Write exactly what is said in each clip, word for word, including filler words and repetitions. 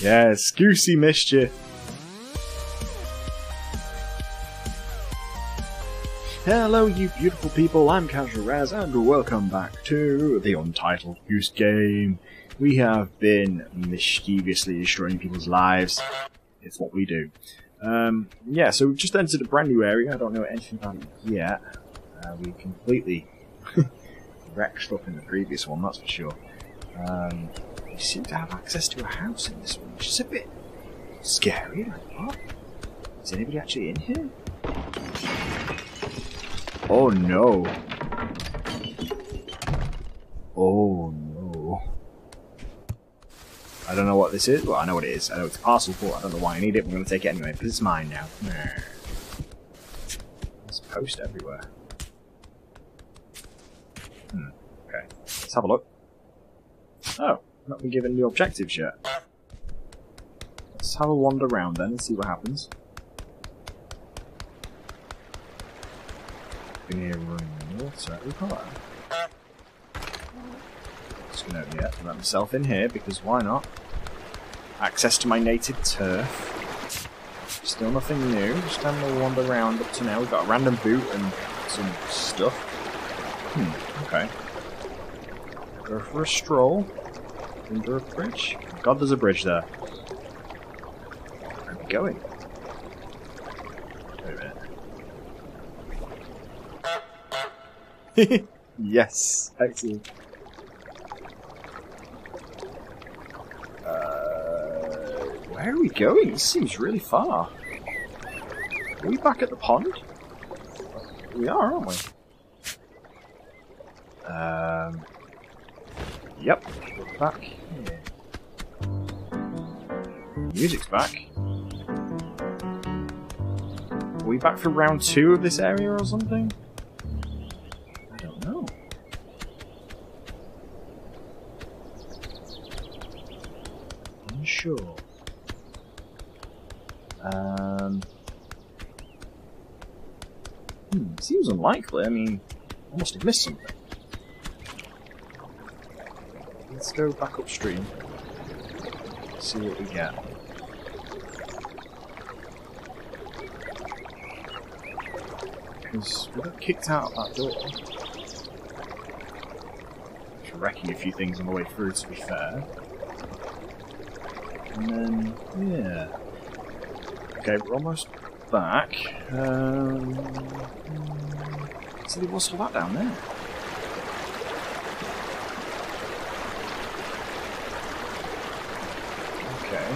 Yes, Goosey mischief. Hello, you beautiful people, I'm CasualRaz, and welcome back to the Untitled Goose Game. We have been mischievously destroying people's lives. It's what we do. Um, yeah, so we've just entered a brand new area. I don't know anything about it yet. Uh, we completely wrecked stuff in the previous one, that's for sure. Um, we seem to have access to a house in this one, which is a bit scary. Like, what? Is anybody actually in here? Oh no. Oh no. I don't know what this is. Well, I know what it is. I know it's a parcel, but I don't know why I need it. We're going to take it anyway, because it's mine now. There's a post everywhere. Hmm. Okay. Let's have a look. Oh, I've not been given new objectives yet. Let's have a wander around then and see what happens. Been here running water. Just gonna yeah, let myself in here because why not? Access to my native turf. Still nothing new. Just having a wander around up to now. We've got a random boot and some stuff. Hmm. Okay. Go for a stroll under a bridge. God, there's a bridge there. Where are we going? Wait a minute. Yes, excellent. Uh, where are we going? This seems really far. Are we back at the pond? We are, aren't we? Um. Yep, we're back here. Music's back. Are we back for round two of this area or something? Sure. Um, hmm, seems unlikely. I mean, I must have missed something. Let's go back upstream. See what we get. Because we got kicked out of that door. Just wrecking a few things on the way through, to be fair. And then, yeah. Okay, we're almost back. Um, see, there was all that down there. Okay.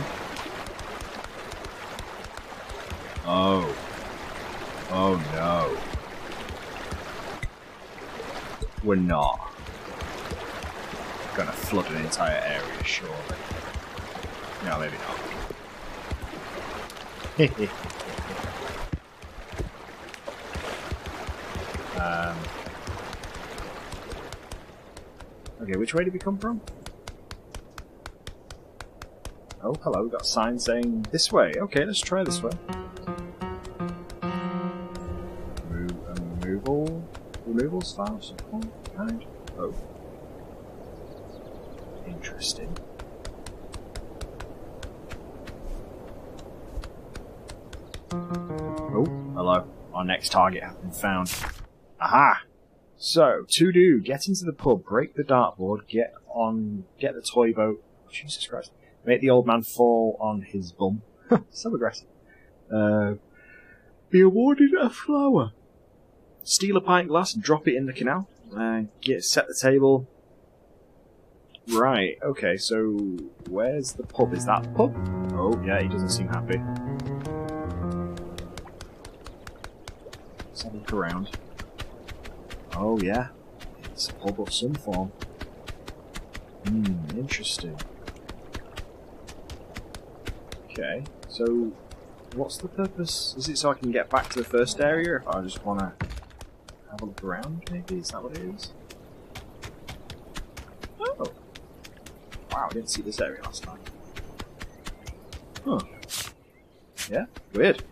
Oh. Oh no. We're not gonna flood an entire area, surely. No, maybe not. um, okay, which way did we come from? Oh, hello, we've got a sign saying this way. Okay, let's try this way. Move, uh, removal? Removal style? Something kind? Oh. Interesting. Oh, hello. Our next target has been found. Aha! So, to do, get into the pub, break the dartboard, get on, get the toy boat. Jesus Christ. Make the old man fall on his bum. So aggressive. Uh, be awarded a flower. Steal a pint glass and drop it in the canal. Uh, get, set the table. Right, okay, so where's the pub? Is that the pub? Oh, yeah, he doesn't seem happy. Let's have a look around. Oh yeah, it's a pub of some form. Hmm, interesting. Okay, so what's the purpose? Is it so I can get back to the first area if I just want to have a look around maybe? Is that what it is? Oh! Wow, I didn't see this area last time. Huh. Yeah, weird.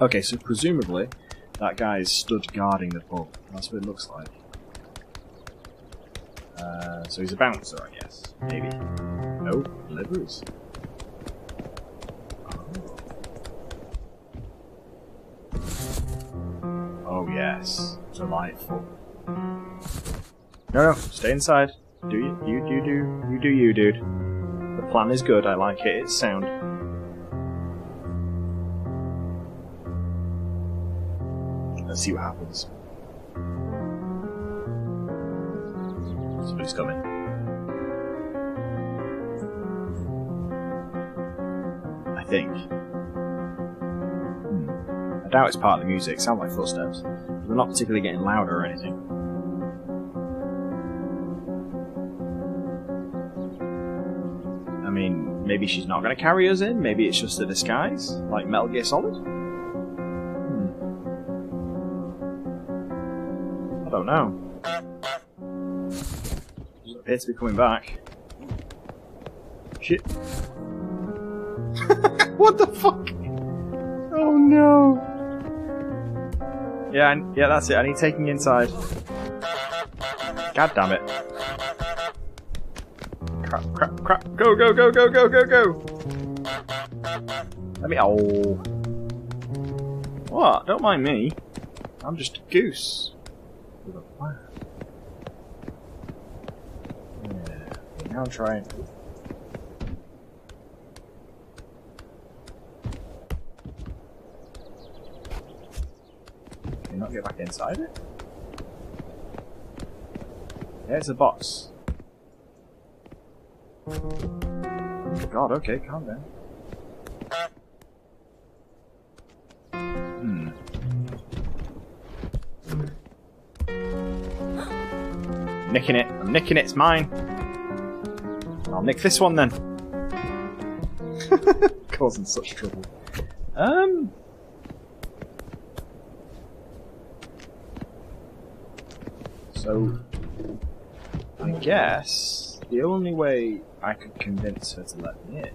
Okay, so presumably that guy is stood guarding the pub. That's what it looks like. Uh, so he's a bouncer, I guess. Maybe. No, levers. Oh. Oh yes, delightful. No, no, stay inside. Do you, you, you do, you do, you, dude. The plan is good. I like it. It's sound. Let's see what happens. Somebody's coming. I think. Hmm. I doubt it's part of the music. Sound like footsteps. They're not particularly getting louder or anything. I mean, maybe she's not going to carry us in. Maybe it's just a disguise, like Metal Gear Solid. Hmm. I don't know. Doesn't appear to be coming back. Shit! What the fuck? Oh no! Yeah, I, yeah, that's it. I need taking inside. God damn it! Crap, crap, crap, go, go, go, go, go, go, go! Let me, oh. What? Don't mind me. I'm just a goose. With a plan. Yeah, now try and... Can you not get back inside it? Yeah, it's a box. Oh god, okay, calm down. Hmm. I'm nicking it. I'm nicking it. It's mine. I'll nick this one then. Causing such trouble. Um. So, I guess. The only way I could convince her to let me in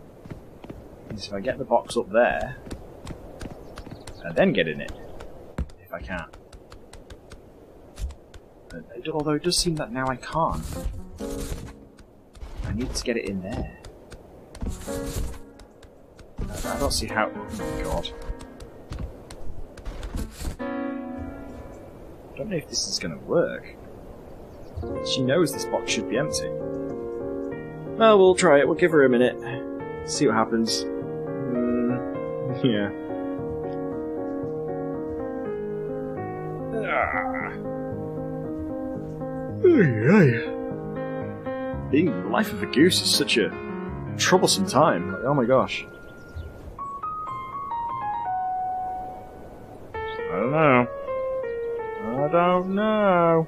is if I get the box up there and then get in it, if I can. But it, although it does seem that now I can't. I need to get it in there. I don't see how... Oh my god. I don't know if this is going to work. She knows this box should be empty. Well, we'll try it. We'll give her a minute. See what happens. Mm, yeah. Ah. Being the life of a goose is such a troublesome time. Like, oh my gosh. I don't know. I don't know.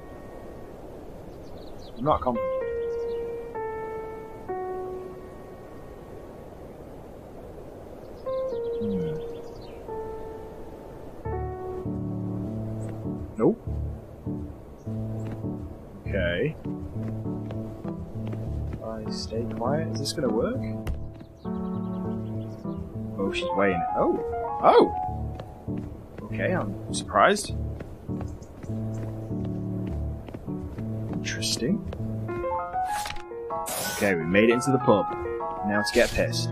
I'm not confident. Nope. Okay. If I stay quiet, is this gonna work? Oh, she's weighing. Oh! Oh! Okay, I'm surprised. Interesting. Okay, we made it into the pub. Now to get pissed.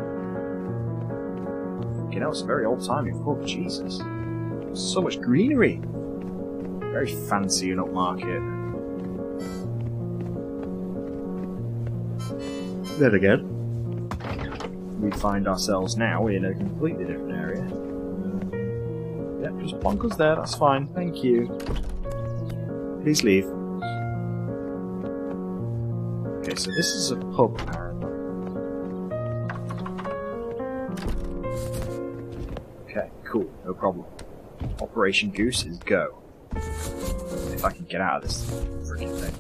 You know, it's a very old-timey pub, Jesus. So much greenery. Very fancy and upmarket. Then again, we find ourselves now in a completely different area. Yep, just plonk us there, that's fine, thank you. Please leave. Okay, so this is a pub, apparently. Okay, cool, no problem. Operation Goose is go. If I can get out of this freaking thing.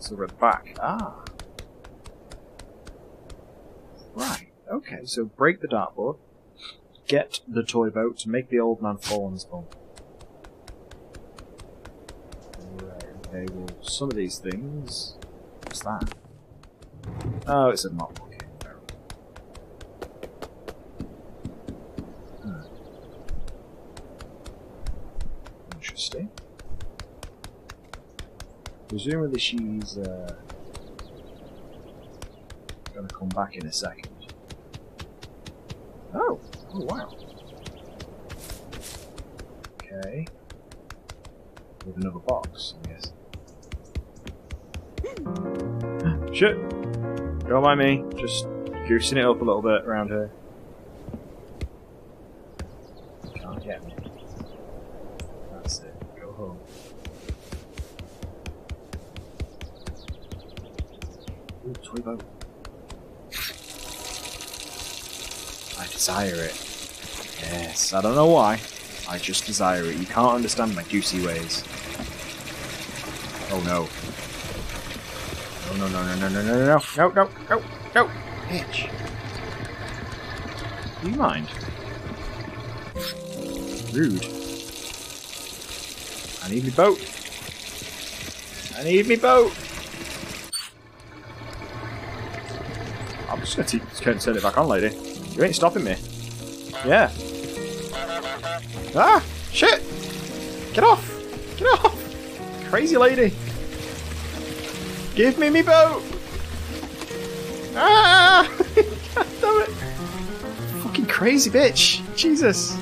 So we're back. Ah. Right. Okay. So break the dartboard. Get the toy boat to make the old man fall on his bum. Right. Okay. Well, some of these things. What's that? Oh, it's a mop. Okay. Presumably she's uh, gonna come back in a second. Oh! Oh wow! Okay. With another box, I guess. Shit! Don't mind me, just goosing it up a little bit around here. Can't get me. That's it, go home. Ooh, toy boat. I desire it. Yes, I don't know why. I just desire it. You can't understand my goosey ways. Oh no. No, no, no, no, no, no, no, no, no, no, no, bitch. Do you mind? Rude. I need me boat. I need me boat. I'm just gonna turn turn it back on, lady. You ain't stopping me. Yeah. Ah, shit. Get off. Get off. Crazy lady. Give me me boat! Ah! God damn it! Fucking crazy bitch! Jesus!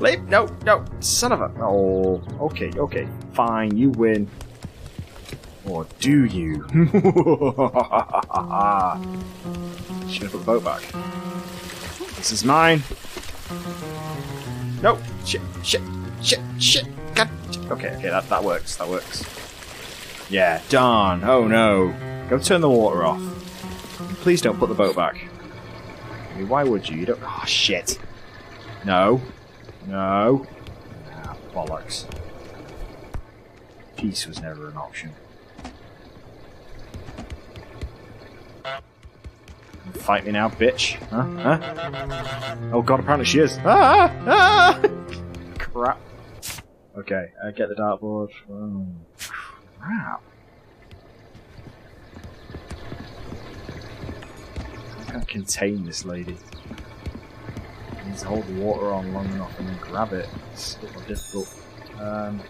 Leap! No, no! Son of a! Oh, okay, okay, fine, you win. Or do you? Should have put the boat back. This is mine. No! Shit! Shit! Shit! Shit! God! Okay, okay, that that works. That works. Yeah, darn. Oh no. Go turn the water off. Please don't put the boat back. I mean, why would you? You don't. Oh shit. No. No. Ah, bollocks. Peace was never an option. Fight me now, bitch. Huh? Huh? Oh god, apparently she is. Ah! Ah! Crap. Okay, uh, get the dartboard. Oh. Wow. I can't contain this lady. I need to hold the water on long enough and then grab it. It's a bit more difficult. Um,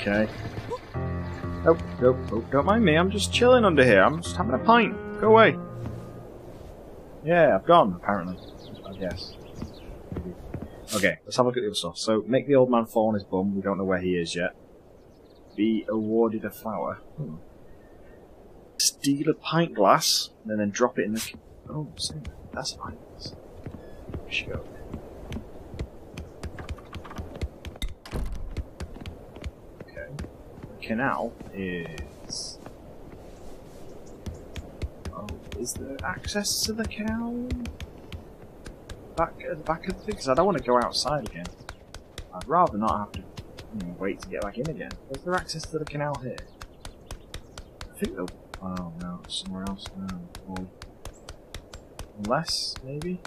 okay. Oh, oh, oh, don't mind me. I'm just chilling under here. I'm just having a pint. Go away. Yeah, I've gone, apparently. I guess. Okay, let's have a look at the other stuff. So, make the old man fall on his bum. We don't know where he is yet. Be awarded a flower. Hmm. Steal a pint glass, and then drop it in the... Oh, that's a pint glass. There she goes. Okay. The canal is... Oh, is there access to the canal? Back at the back of the thing, because I don't want to go outside again. I'd rather not have to you know, wait to get back in again. Is there access to the canal here? I think there. Oh no, it's somewhere else. No, well, unless maybe.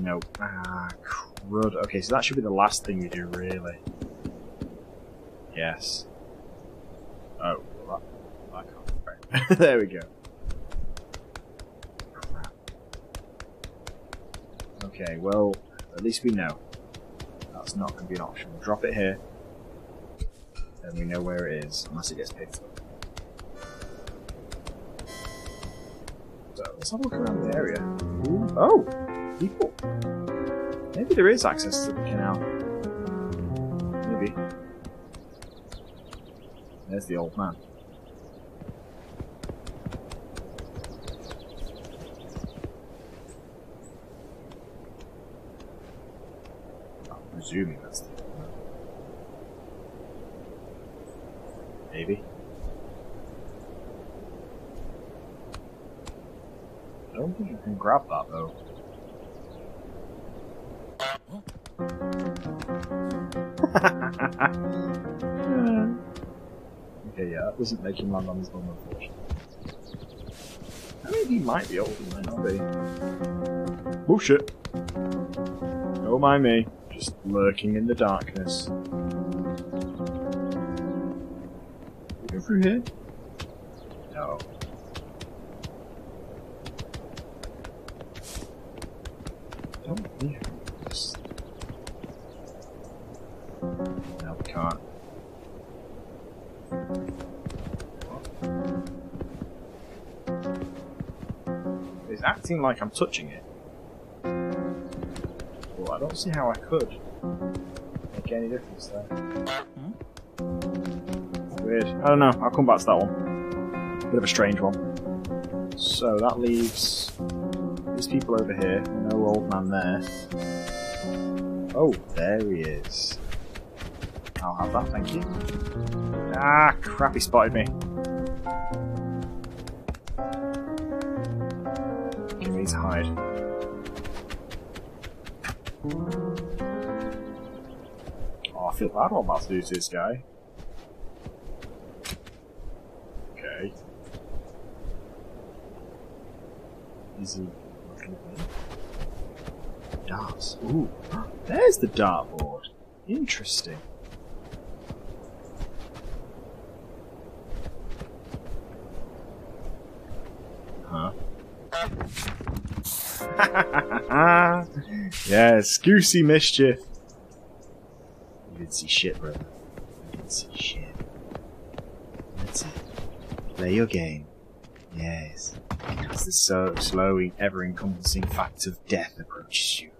Nope. Ah, crud. Okay, so that should be the last thing you do, really. Yes. Oh, well, that, that can't be right. There we go. Okay, well, at least we know. That's not going to be an option. We'll drop it here. Then we know where it is, unless it gets picked up. So, let's have a look around the area. Ooh. Oh! People! Maybe there is access to the canal. Maybe. There's the old man. Assuming that's the one. Maybe. I don't think you can grab that though. Okay, yeah, that doesn't make him land on his bum, unfortunately. I mean, he might be old, he might not be. Bullshit! Don't mind me. Just lurking in the darkness. Go through here? No. Don't leave this. No, we can't. It's acting like I'm touching it. Well, I don't see how I could make any difference there. Hmm? It's weird. I don't know. I'll come back to that one. Bit of a strange one. So that leaves these people over here. No old man there. Oh, there he is. I'll have that, thank you. Ah, crap, he spotted me. Give me to hide. Oh, I feel bad what I'm about to do to this guy. Okay. Is he looking at me? Darts. Ooh, there's the dartboard. Interesting. Yes, Goosey Mischief! You didn't see shit, bro. You didn't see shit. That's it. Play your game. Yes. Because the so slow, ever-encompassing fact of death approaches you.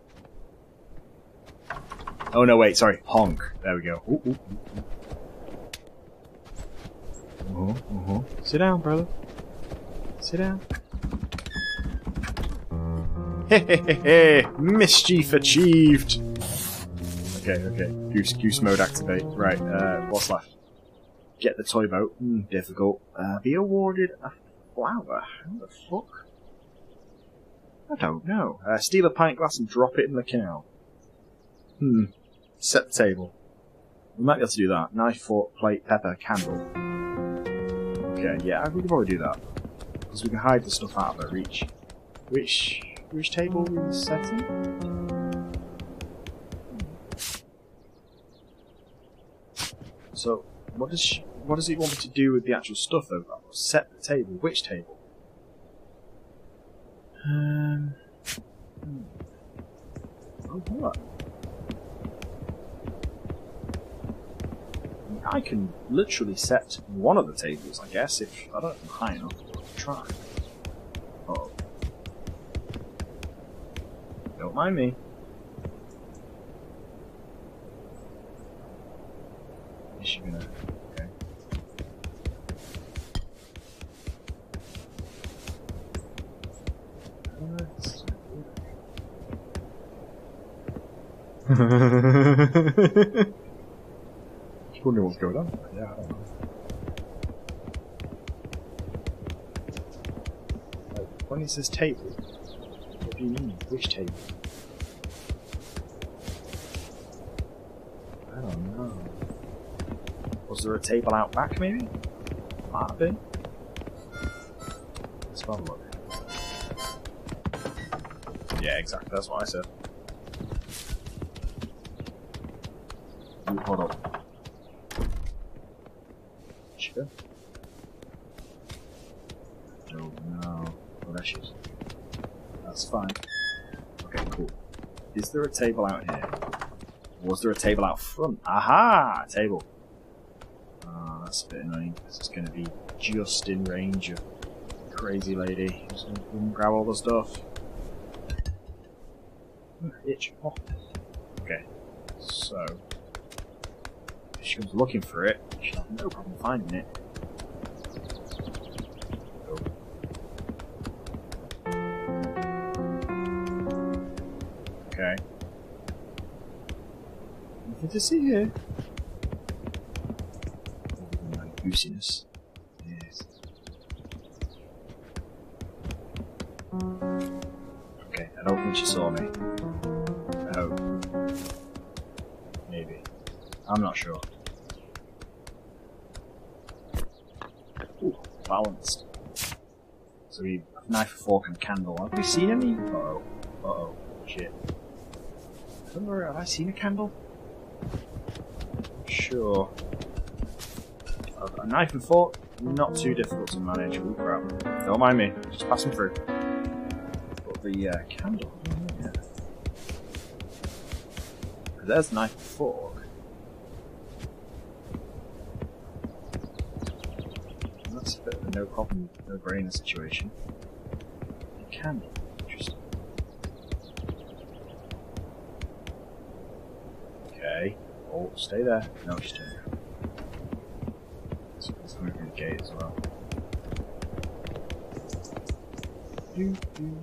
Oh no, wait, sorry. Honk. There we go. Ooh, ooh, ooh, ooh. Uh-huh, uh-huh. Sit down, brother. Sit down. Hehehehe! Mischief achieved! Okay, okay. Goose, goose mode activate. Right, uh, what's left? Get the toy boat. Mm, difficult. Uh, be awarded a flower. How the fuck? I don't know. Uh, steal a pint glass and drop it in the canal. Hmm. Set the table. We might be able to do that. Knife, fork, plate, pepper, candle. Okay, yeah, we can probably do that. Because we can hide the stuff out of our reach. Which... Which table are we setting? So, what does she, what does he want me to do with the actual stuff though? Set the table. Which table? Um. Hmm. Oh, what? I mean, I can literally set one of the tables, I guess. If I don't know high enough, I'll try. Uh oh. Don't mind me. Is she gonna... Okay. Just wondering what's going on. Yeah, I don't know. Like, when is this table? What do you mean? Which table? I don't know. Was there a table out back, maybe? Might have been. Let's have a look. Yeah, exactly. That's what I said. Ooh, hold up. Sure. I don't know. Well, there she is. That's fine. Okay, cool. Is there a table out here? Was there a table out front? Aha! Table. Ah, oh, that's a bit annoying. This is going to be just in range of crazy lady. Just going to grab all the stuff. Oh, itch. Oh. Okay. So, if she comes looking for it, she'll have no problem finding it. Okay. Nothing to see here. Other than goosiness. Yes. Okay, I don't think she saw me. I hope. Maybe. I'm not sure. Ooh, balanced. So we have knife, fork, and candle. Have we seen any? Uh oh. Uh oh. Shit. Somewhere, have I seen a candle? Sure. A knife and fork, not too difficult to manage. Ooh, crap. Don't mind me, just pass them through. But the uh, candle, yeah. There's knife and fork. no problem, no brainer situation. It can be interesting. Okay. Oh, stay there. No, she's doing it. So it's coming through the gate as well. Doo doo.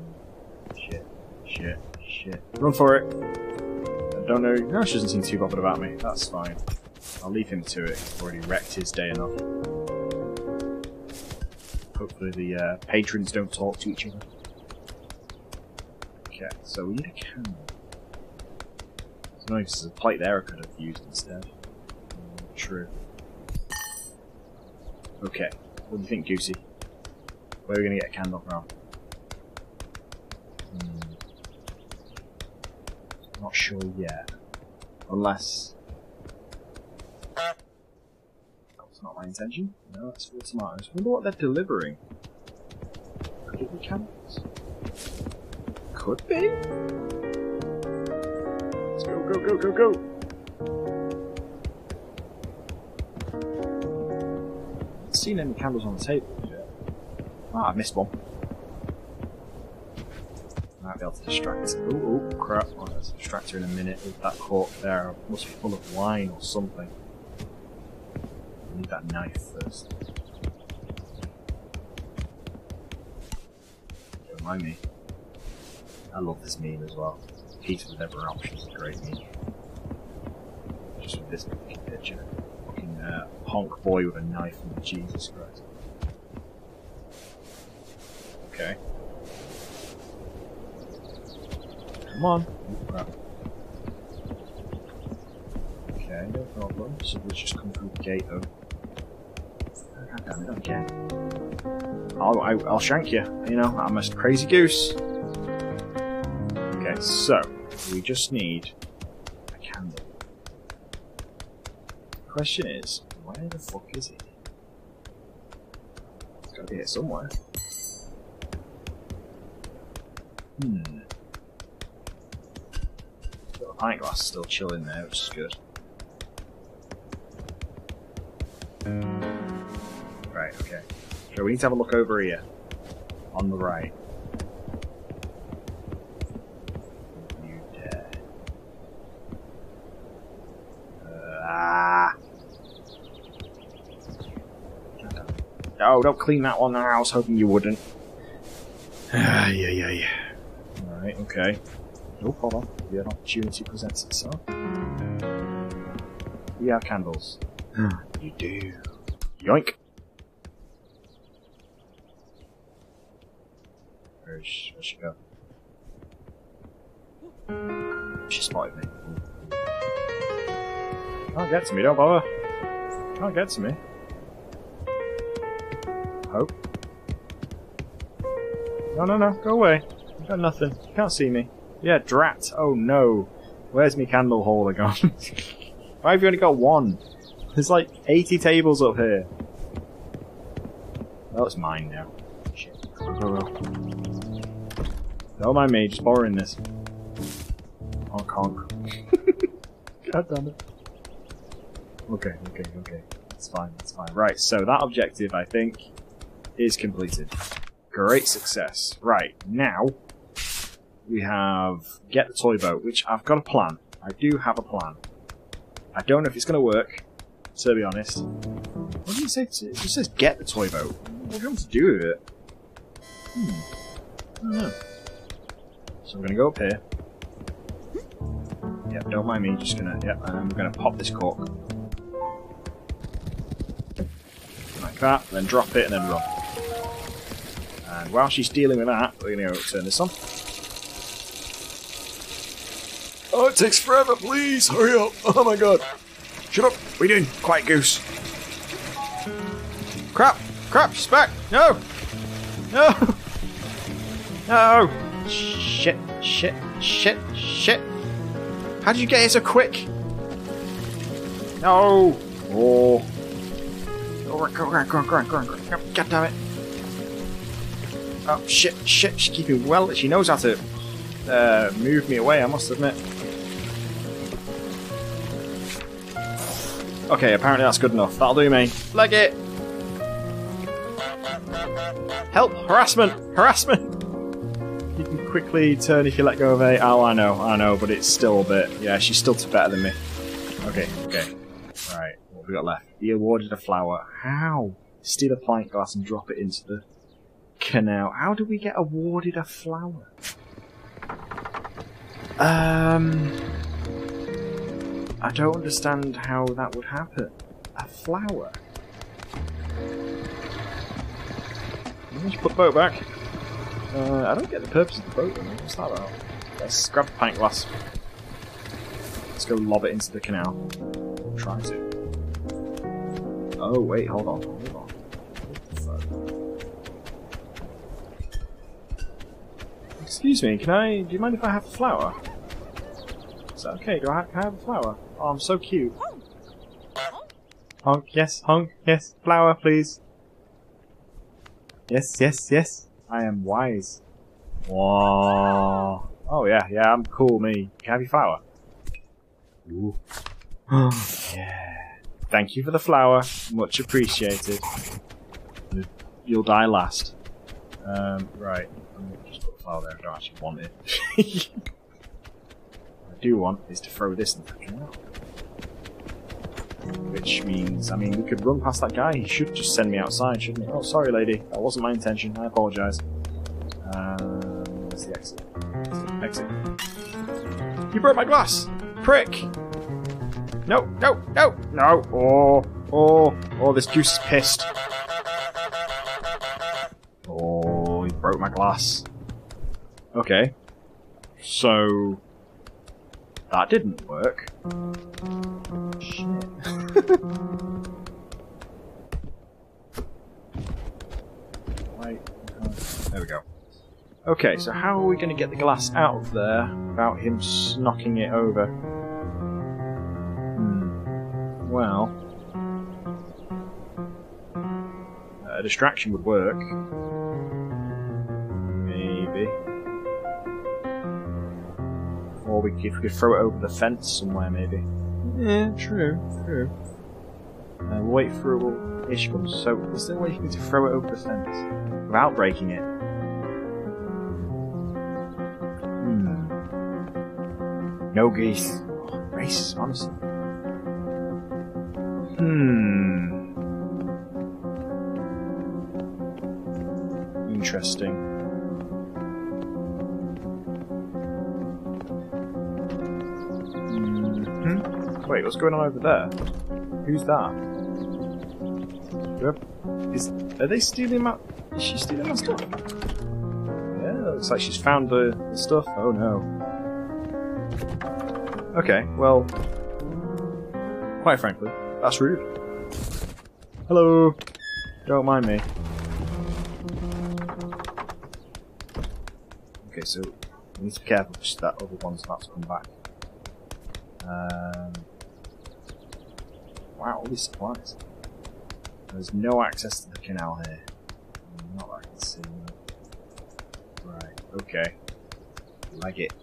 Shit, shit, shit. Run for it! I don't know. No, she doesn't seem too bothered about me. That's fine. I'll leave him to it. He's already wrecked his day enough. Hopefully the uh, patrons don't talk to each other. Okay, so we need a candle. I don't know if there's a plate there I could have used instead. Mm, true. Okay, what do you think, Goosey? Where are we going to get a candle from? Hmm. Not sure yet. Unless... not my intention. No, that's for the tomatoes. I wonder what they're delivering. Could it be candles? Could be? Let's go, go, go, go, go! I haven't seen any candles on the table yet. Ah, I missed one. I might be able to distract her. Oh, oh, crap. I'll distract her in a minute with that cork there. It must be full of wine or something. Need that knife first. Don't mind me. I love this meme as well. Pizza with every option is a great meme. Just with this fucking picture. Fucking uh, honk boy with a knife and Jesus Christ. Okay. Come on. Oh, crap. Okay, no problem. So we'll just come through the gate though. God damn it, okay. I'll, I, I'll shank you. You know, I'm a crazy goose. Okay, so we just need a candle. The question is, where the fuck is it? It's gotta be here somewhere. Hmm. Got a pint glass still chilling there, which is good. Right, okay. So we need to have a look over here. On the right. You dare. Uh, ah! Oh, don't clean that one now. I was hoping you wouldn't. Ah, yeah, yeah, yeah. Alright, okay. Oh, hold on. Maybe an opportunity presents itself. We have candles. You do. Yoink! Where should she go? She spotted me. Can't get to me, don't bother. Can't get to me. Hope. No, no, no, go away. I've got nothing. You can't see me. Yeah, drat. Oh no. Where's me candle holder gone? Why have you only got one? There's like eighty tables up here. Oh, it's mine now. Shit. Go, go, go. Don't mind me, just borrowing this. Honk honk. God damn it. Okay, okay, okay. That's fine, that's fine. Right, so that objective, I think, is completed. Great success. Right, now, we have get the toy boat, which I've got a plan. I do have a plan. I don't know if it's going to work. To be honest, what did you say? It just says get the toy boat. What do you want to do with it? Hmm. I don't know. So we're gonna go up here. Yep, don't mind me. Just gonna. Yep, and I'm gonna pop this cork like that, then drop it, and then run. And while she's dealing with that, we're gonna go turn this on. Oh, it takes forever! Please hurry up! Oh my god! Shut up! What are you doing? Quiet goose. Crap! Crap! She's back! No! No! No! Shit! Shit! Shit! Shit! How did you get here so quick? No! Oh! Go on! Go on! Go on! Go on! Go on! God damn it! Oh shit! Shit! She's keeping well. She knows how to uh, move me away. I must admit. Okay, apparently that's good enough. That'll do me. Like it! Help! Harassment! Harassment! You can quickly turn if you let go of A. Oh, I know, I know, but it's still a bit... Yeah, she's still better than me. Okay, okay. Right, what have we got left? He awarded a flower. How? Steal a pint glass and drop it into the canal. How do we get awarded a flower? Um... I don't understand how that would happen. A flower? Let me just put the boat back. Uh, I don't get the purpose of the boat, I mean, what's that about? Let's grab the pint glass. Let's go lob it into the canal. Try to. Oh, wait, hold on, hold on. What the fuck? Excuse me, can I... do you mind if I have a flower? Is that okay? Do I have, can I have a flower? Oh, I'm so cute. Honk, yes, honk, yes, flower, please. Yes, yes, yes. I am wise. Wow. Oh yeah, yeah, I'm cool, me. Can I have your flower? Ooh. Yeah. Thank you for the flower. Much appreciated. You'll die last. Um, right. I'm going to just put the flower there. I don't actually want it. What I do want is to throw this in the canal. Which means, I mean, we could run past that guy. He should just send me outside, shouldn't he? Oh, sorry, lady. That wasn't my intention. I apologise. Um, where's the exit? Where's the exit? You broke my glass! Prick! No, no, no, no! Oh, oh, oh, this goose is pissed. Oh, he broke my glass. Okay. So... that didn't work. Shit. Wait, uh, there we go. Okay, so how are we going to get the glass out of there without him knocking it over? Hmm. Well... a distraction would work. Maybe. Or we could, we could throw it over the fence somewhere, maybe. Yeah, true, true. Uh, we'll wait for a while. Issue comes. So, is there a way you need to throw it over the fence without breaking it? Hmm. No geese. Oh, racist, honestly. Hmm. Interesting. Wait, what's going on over there? Who's that? Is, are they stealing my... is she stealing my stuff? Yeah, looks like she's found the, the stuff. Oh no. Okay, well... quite frankly, that's rude. Hello! Don't mind me. Okay, so... we need to be careful because that other one's about to come back. Um... Wow, all these supplies. There's no access to the canal here. Not that I can see. Right, okay. Leg it.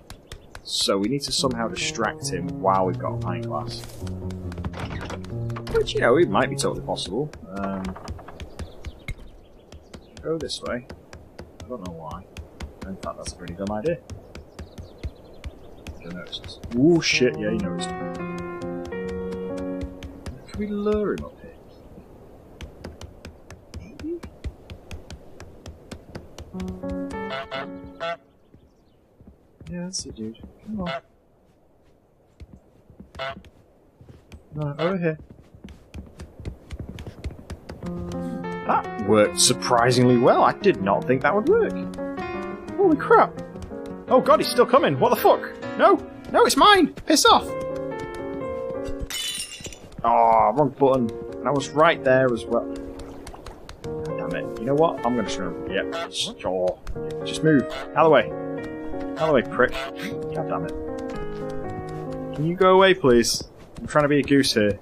So we need to somehow distract him while we've got a pint glass. Which, you know, it might be totally possible. Um, go this way. I don't know why. In fact, that's a pretty dumb idea. I don't notice. Ooh, shit, yeah, you noticed. Can we lure him up here? Maybe? Yeah, that's it, dude. Come on. No, over here. That worked surprisingly well. I did not think that would work. Holy crap. Oh god, he's still coming. What the fuck? No! No, it's mine! Piss off! Oh, wrong button. And I was right there as well. Damn it. You know what? I'm gonna run. Yep. Sure. Just move. Out of the way. Out of the way, prick. God damn it. Can you go away, please? I'm trying to be a goose here.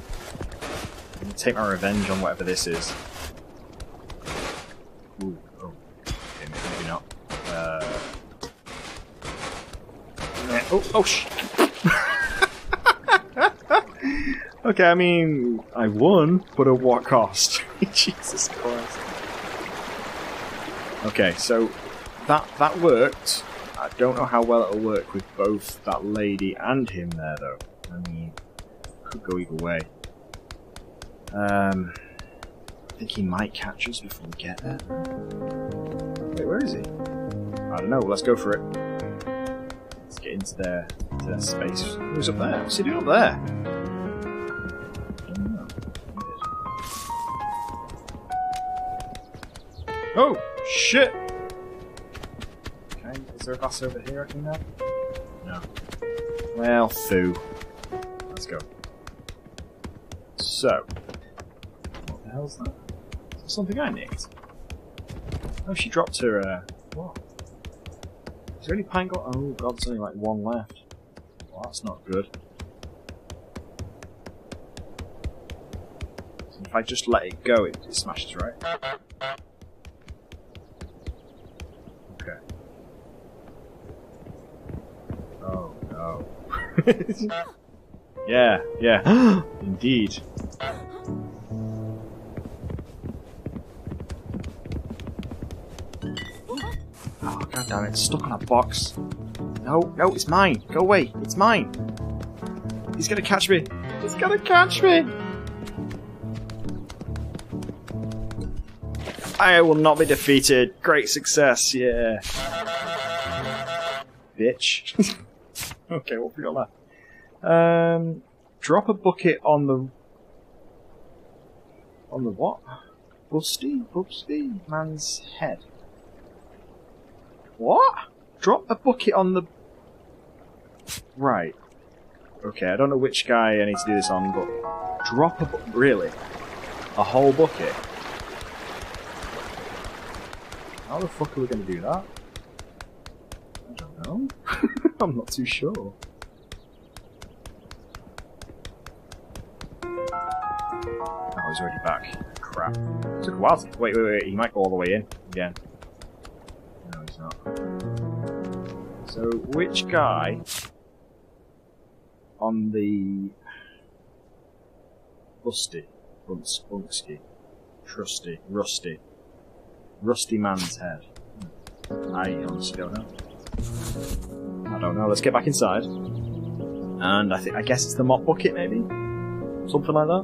I'm gonna take my revenge on whatever this is. Ooh. Oh. Okay, maybe not. Uh... Yeah. Oh, oh, sh. Okay, I mean, I won, but at what cost? Jesus Christ. Okay, so that that worked. I don't know how well it'll work with both that lady and him there, though. I mean, could go either way. Um, I think he might catch us before we get there. Wait, where is he? I don't know. Let's go for it. Let's get into their, into their space. Who's up there? What's he doing up there? I don't know. Oh shit! Okay, is there a bus over here I can have? No. Well, foo. Let's go. So, what the hell's that? Is that something I nicked? Oh, she dropped her, uh, what? Is there any pine gold? Oh god, there's only like one left. Well, that's not good. So if I just let it go, it, it smashes, right? Okay. Oh no. Yeah, yeah. Indeed. Oh, god damn it, it's stuck on a box. No, no, it's mine. Go away, it's mine. He's gonna catch me. He's gonna catch me. I will not be defeated. Great success, yeah. Bitch. Okay, what have we got left? Um, drop a bucket on the... On the what? Busty, busty, man's head. What? Drop a bucket on the... Right. Okay, I don't know which guy I need to do this on, but... Drop a bu- Really? A whole bucket? How the fuck are we going to do that? I don't know. I'm not too sure. Oh, he's already back. Crap. It took a while to... Wait, wait, wait. He might go all the way in again. No, he's not. So, which guy... On the... Busty. Bunks, Bunksky. Trusty. Rusty. Rusty man's head. I honestly don't know. I don't know. Let's get back inside. And I think... I guess it's the mop bucket, maybe? Something like that?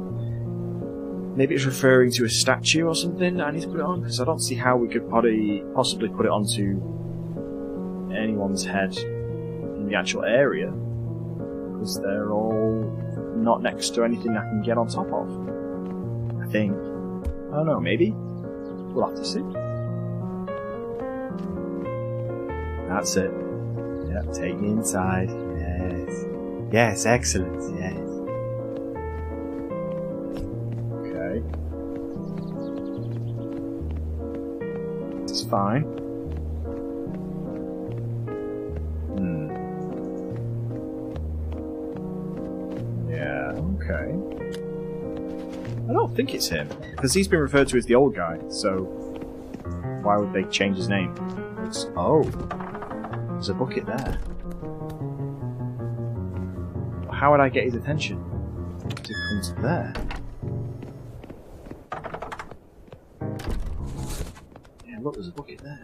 Maybe it's referring to a statue or something that I need to put it on, because I don't see how we could possibly put it onto anyone's head in the actual area, because they're all not next to anything I can get on top of. I think. I don't know, maybe? We'll have to see. That's it. Yep, take me inside. Yes. Yes, excellent, yes. It's fine. Hmm. Yeah, okay. I don't think it's him, because he's been referred to as the old guy, so why would they change his name? It's, oh, there's a bucket there. How would I get his attention? It comes there. Look, there's a bucket there.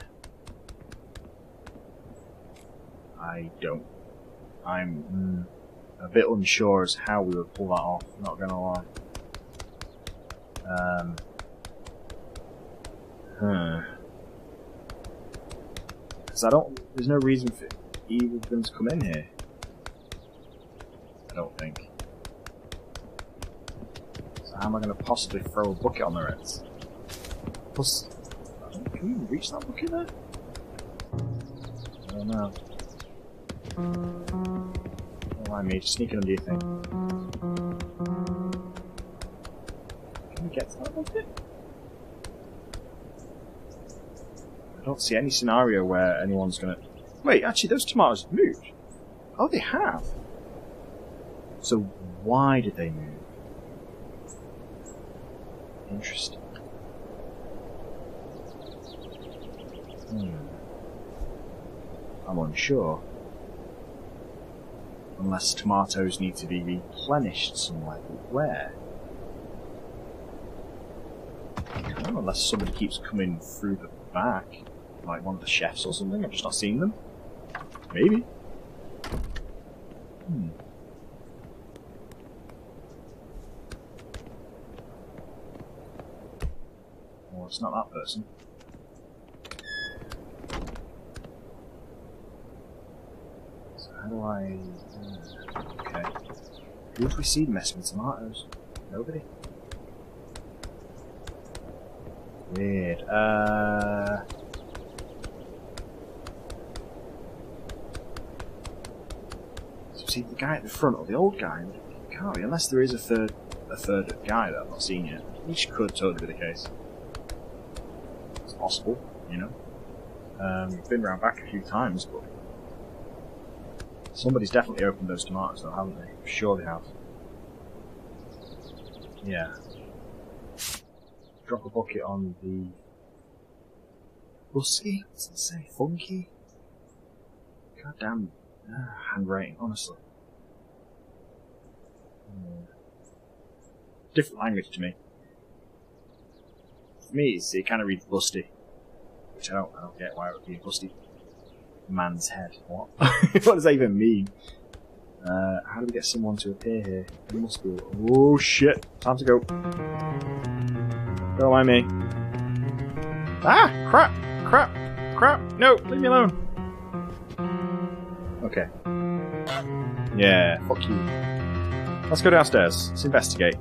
I don't... I'm mm, a bit unsure as how we would pull that off, not gonna lie. Um... Huh... Because I don't... There's no reason for either of them to come in here. I don't think. So how am I gonna possibly throw a bucket on their heads? Plus... Can we even reach that bucket there? I don't know. Don't mind me, just sneaking under your thing. Can we get to that bucket? I don't see any scenario where anyone's gonna... Wait, actually those tomatoes have moved. Oh, they have. So why did they move? Interesting. Hmm. I'm unsure. Unless tomatoes need to be replenished somewhere. But where? I don't know, unless somebody keeps coming through the back. like one of the chefs or something. I've just not seen them. Maybe. Hmm. Well, it's not that person. So how do I... Okay. Who do we see messing with tomatoes? Nobody. Weird. Uh... See the guy at the front, or the old guy, it can't be, unless there is a third, a third guy that I've not seen yet, which could totally be the case. It's possible, you know. Um, been round back a few times, but somebody's definitely opened those tomatoes, though, haven't they? I'm sure they have. Yeah. Drop a bucket on the busky. What's it say? Funky. God damn. Ah, handwriting, honestly. Mm. Different language to me. For me, it's, it kind of reads busty. Which I don't, I don't get why it would be a busty man's head. What? What does that even mean? Uh, how do we get someone to appear here? We must be... Oh shit! Time to go. Don't mind me. Ah! Crap! Crap! Crap! No! Leave me alone! Okay. Yeah, fuck you. Let's go downstairs. Let's investigate.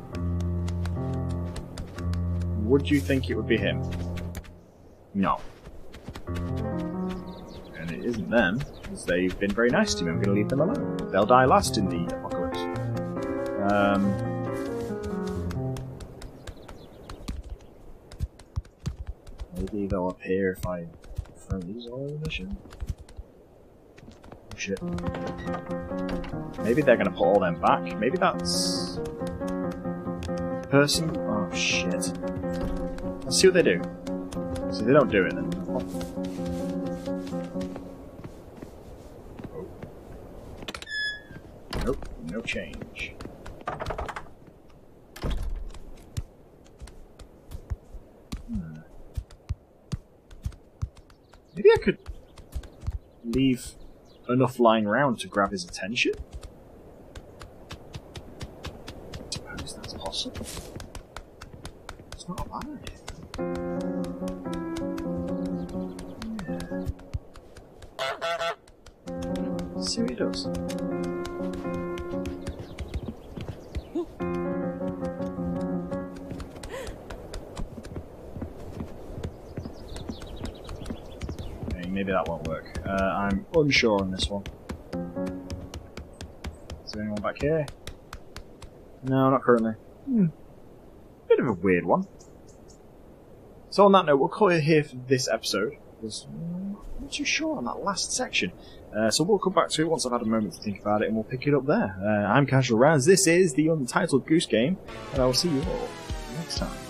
Would you think it would be him? No. And it isn't them, because they've been very nice to me. I'm going to leave them alone. They'll die last in the apocalypse. Um... Maybe they'll appear if I throw these all over the ship. Shit. Maybe they're gonna put all them back. Maybe that's... person? Oh, shit. Let's see what they do. So they don't do it, then. Oh. Oh. Nope. No change. Hmm. Maybe I could... leave... enough lying around to grab his attention? How is that possible? It's not a bad idea. Yeah. Let's see what he does. Maybe that won't work. Uh, I'm unsure on this one. Is there anyone back here? No, not currently. Hmm. Bit of a weird one. So on that note, we'll call it here for this episode. Because I'm not too sure on that last section. Uh, so we'll come back to it once I've had a moment to think about it, and we'll pick it up there. Uh, I'm CasualRaz, this is the Untitled Goose Game, and I will see you all next time.